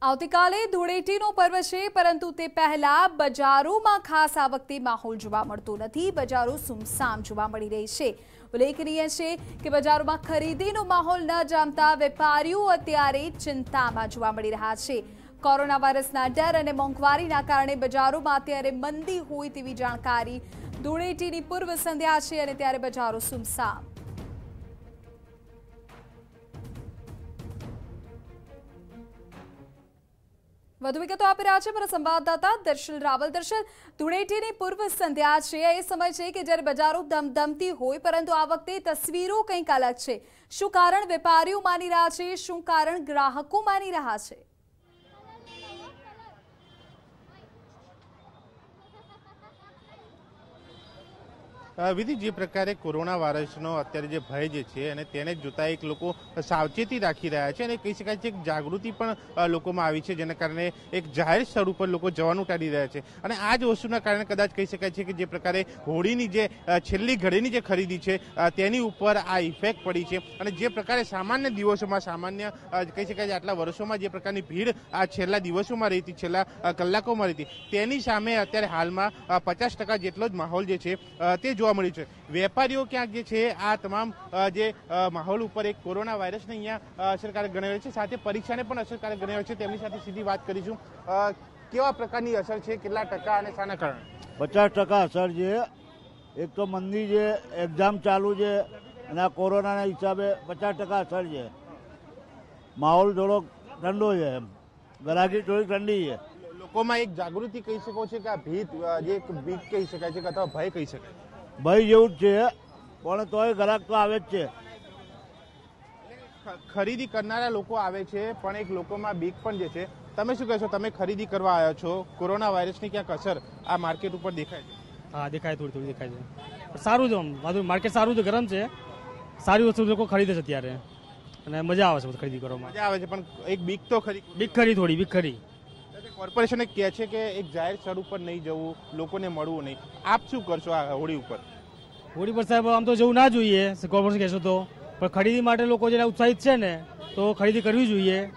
આવતીકાલે ધૂળેટીનો પર્વ છે, પરંતુ તે પહેલા બજારોમાં ખાસ આ વખતે માહોલ જોવા મળતો નથી। બજારો સુમસામ જોવા મળી રહી છે। ઉલ્લેખનીય છે કે બજારોમાં ખરીદીનો માહોલ ન જામતા વેપારીઓ અત્યારે ચિંતામાં જોવા મળી રહ્યા છે। કોરોના વાયરસના ડર અને મોંઘવારીના કારણે બજારોમાં અત્યારે મંદી હોય તેવી જાણકારી। ધૂળેટીની પૂર્વ સંધ્યા છે અને ત્યારે બજારો સુમસામ। વધુ વિગતો આપી રહ્યા છે મારા સંવાદદાતા દર્શલ રાવલ। દર્શલ, ધૂળેટીની પૂર્વ સંધ્યા છે, એ સમય છે કે જ્યારે બજારો ધમધમતી હોય, પરંતુ આ વખતે તસવીરો કંઈક અલગ છે। શું કારણ વેપારીઓ માની રહ્યા છે, શું કારણ ગ્રાહકો માની રહ્યા છે? विधि जे प्रकारे कोरोना वायरसनो अत्यारे जे भय जे छे अने तेने जोता एक लोको सावचेती राखी रह्या छे अने कही शकाय छे के जागृति पण लोकोमां आवी छे, जेना कारणे एक जाहेर स्थळ उपर लोको जवानुं टाळी रह्या छे अने आ ज वस्तुना कारणे कदाच कही शकाय छे के जे प्रकारे होळीनी जे छेल्ली घडीनी जे खरीदी छे तेनी उपर आ इफेक्ट पड़ी छे अने जे प्रकारे सामान्य दिवसोमां सामान्य कही शकाय के आटला वर्षोमां जे प्रकारनी भीड आ छेल्ला दिवसोमां रहीती छेल्ला कलाकोमां रहीती तेनी सामे अत्यारे हालमां 50% जेटलो ज माहोल जे छे ते जो વેપારીઓ ક્યાંક જે છે આ તમામ જે માહોલ ઉપર એક કોરોના વાયરસને અહીંયા અસરકારક ગણાવ્યો છે, સાથે પરીક્ષાને પણ અસરકારક ગણાવ્યો છે। તેમની સાથે સીધી વાત કરીશું, કેવા પ્રકારની અસર છે, કેટલા ટકા અને શાના કારણે? 50% અસર છે। એક તો મંદી છે, એક્ઝામ ચાલુ છે અને આ કોરોનાના હિસાબે 50% અસર છે। માહોલ થોડોક ઠંડો છે, એમ ગરાગી થોડીક ઠંડી છે। લોકોમાં એક જાગૃતિ કહી શકો છો કે આ ભીત જે એક બીક કહી શકાય છે અથવા ભય કહી શકાય? ભાઈ જેવું જ છે, પણ તોય ગ્રાહક તો આવે જ છે, ખરીદી કરનારા લોકો આવે છે, પણ એક લોકોમાં બીક પણ જે છે। તમે શું કહેશો, તમે ખરીદી કરવા આવ્યા છો, કોરોના વાયરસની ક્યાંક અસર આ માર્કેટ ઉપર દેખાય છે? હા, દેખાય, થોડી થોડી દેખાય છે। સારું છે, આમ માર્કેટ સારું છે, ગરમ છે, સારી વસ્તુ લોકો ખરીદે છે અત્યારે અને મજા આવે છે ખરીદી કરવામાં, મજા આવે છે। પણ એક બીક તો ખરી, બીક ખરી કોર્પોરેશને કહે છે કે એક જાહેર સ્થળ ઉપર નહીં જવું, લોકોને મળવું નહીં। આપ શું કરશો આ હોળી પર? સાહેબ, આમ તો જવું ના જોઈએ કોર્પોરેશન કહેશો તો, પણ ખરીદી માટે લોકો જેના ઉત્સાહિત છે ને તો ખરીદી કરવી જોઈએ।